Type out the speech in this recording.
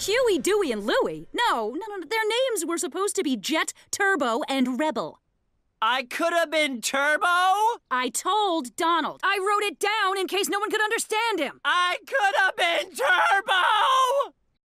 Huey, Dewey, and Louie? No. Their names were supposed to be Jet, Turbo, and Rebel. I could have been Turbo? I told Donald. I wrote it down in case no one could understand him. I could have been Turbo!